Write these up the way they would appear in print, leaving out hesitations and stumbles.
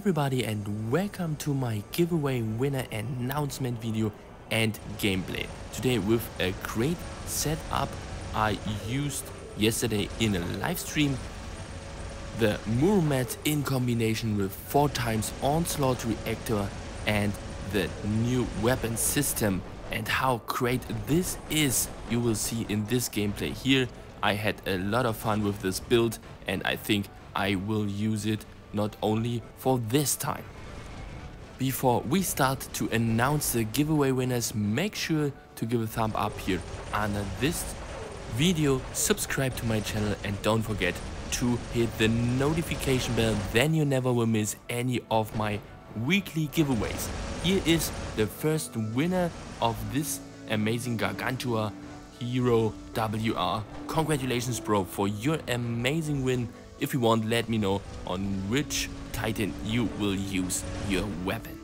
everybody and welcome to my giveaway winner announcement video and gameplay. Today with a great setup I used yesterday in a live stream. The Muromets in combination with 4x Onslaught reactor and the new weapon system, and how great this is you will see in this gameplay here. I had a lot of fun with this build and I think I will use it not only for this time. Before we start to announce the giveaway winners, make sure to give a thumb up here under this video, subscribe to my channel and don't forget to hit the notification bell, then you never will miss any of my weekly giveaways. Here is the first winner of this amazing Gargantua Hero WR. Congratulations bro for your amazing win. If you want, let me know on which Titan you will use your weapon.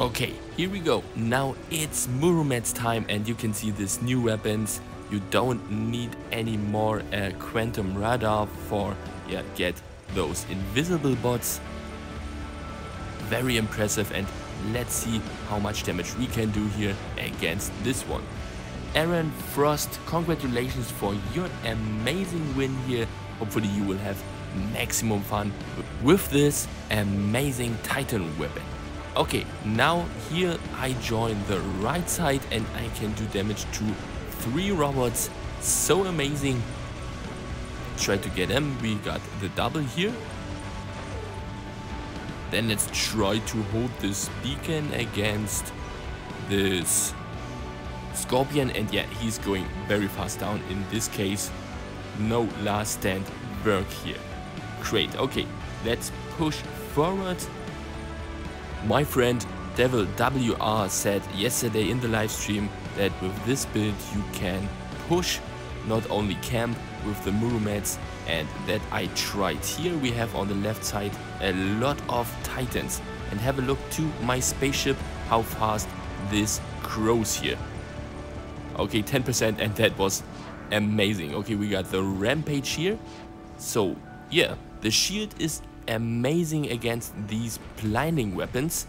Okay, here we go. Now it's Muromets time and you can see these new weapons. You don't need any more quantum radar for get those invisible bots. Very impressive, and let's see how much damage we can do here against this one. Aaron Frost, congratulations for your amazing win here. Hopefully you will have maximum fun with this amazing Titan weapon. Okay, now here I join the right side and I can do damage to 3 robots. So amazing. Try to get him. We got the double here. Then let's try to hold this beacon against this scorpion. And yeah, he's going very fast down in this case. No last stand work here. Great. Okay, let's push forward. My friend Devil WR said yesterday in the live stream that with this build you can push, not only camp with the Muromets, and that I tried. Here we have on the left side a lot of Titans, and have a look to my spaceship, how fast this grows here. Okay, 10%, and that was amazing. Okay, we got the rampage here. So yeah, the shield is amazing against these blinding weapons,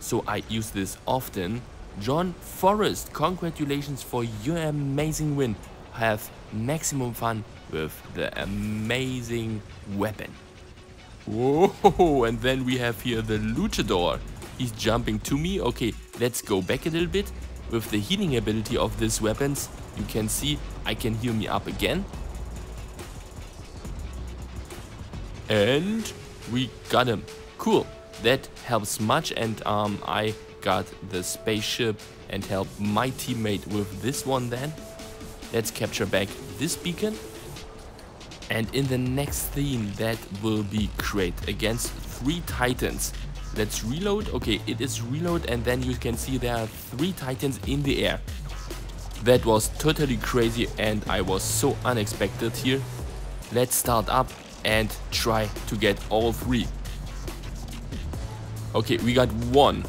so I use this often. John Forrest, congratulations for your amazing win. Have maximum fun with the amazing weapon. Whoa, and then we have here the Luchador. He's jumping to me. Okay, let's go back a little bit. With the healing ability of these weapons, you can see I can heal me up again. And we got him. Cool, that helps much. And I got the spaceship and helped my teammate with this one. Then let's capture back this beacon, and in the next theme that will be great against 3 Titans. Let's reload. Okay, it is reload, and then you can see there are 3 Titans in the air. That was totally crazy and I was so unexpected here. Let's start up and try to get all 3. Okay, we got 1,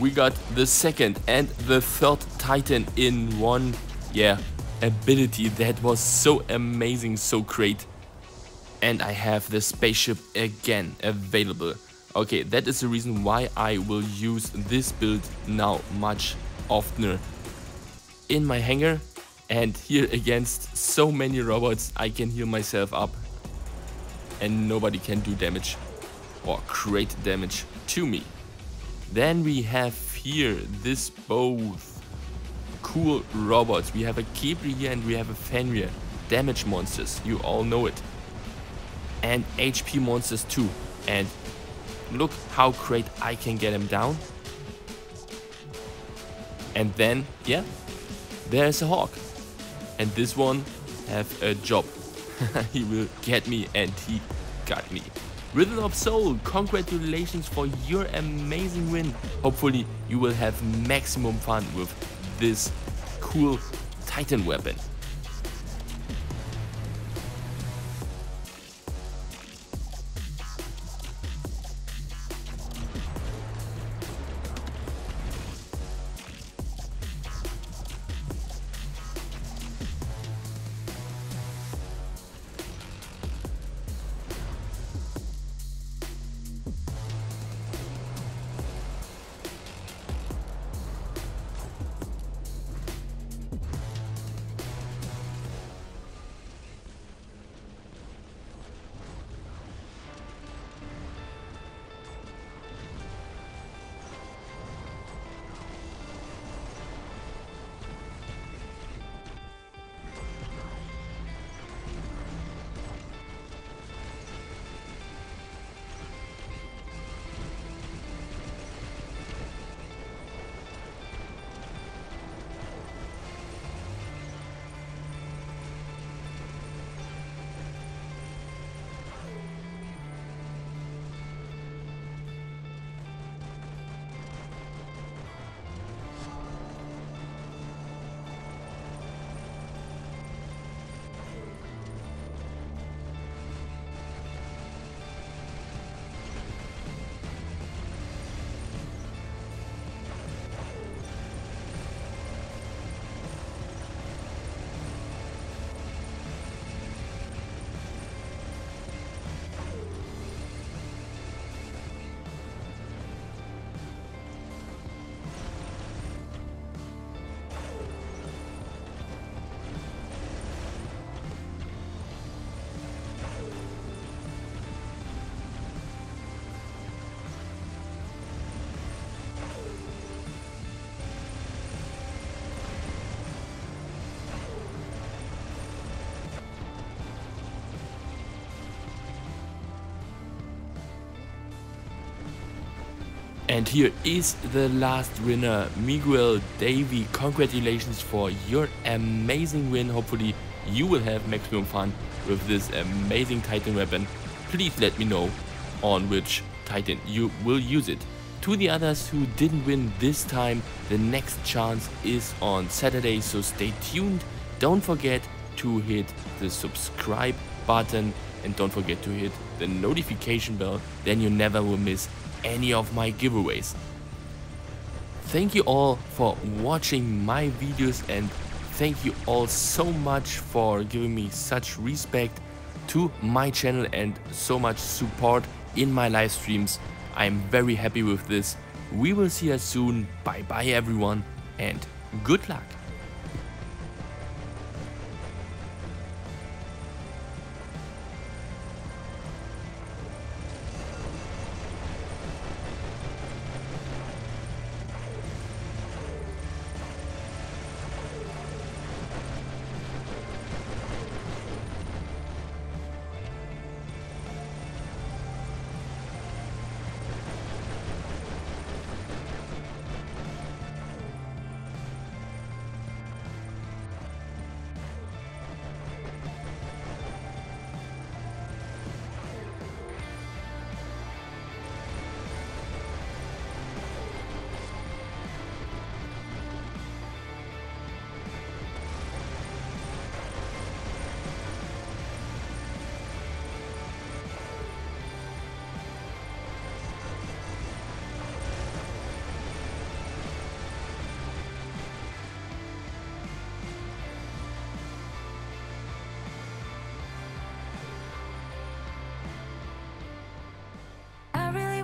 we got the 2nd and the 3rd Titan in one ability. That was so amazing, so great. And I have the spaceship again available. Okay, that is the reason why I will use this build now much oftener in my hangar, and here against so many robots I can heal myself up and nobody can do damage or create damage to me. Then we have here this both cool robots. We have a Kibri here and we have a Fenrir. Damage monsters, you all know it. And HP monsters too. And look how great I can get him down. And then, yeah, there's a Hawk. And this one have a job. He will get me, and he got me. Rhythm of Soul, congratulations for your amazing win. Hopefully you will have maximum fun with this cool Titan weapon. And here is the last winner, Miguel Davy. Congratulations for your amazing win. Hopefully you will have maximum fun with this amazing Titan weapon. Please let me know on which Titan you will use it. To the others who didn't win this time, the next chance is on Saturday, so stay tuned. Don't forget to hit the subscribe button and don't forget to hit the notification bell, then you never will miss any of my giveaways. Thank you all for watching my videos and thank you all so much for giving me such respect to my channel and so much support in my live streams. I'm very happy with this. We will see you soon. Bye bye everyone and good luck.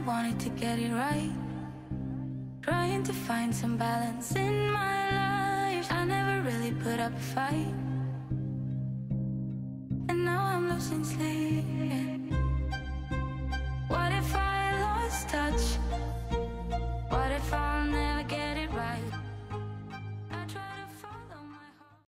wanted to get it right, trying to find some balance in my life. I never really put up a fight, and now I'm losing sleep. What if I lost touch? What if I'll never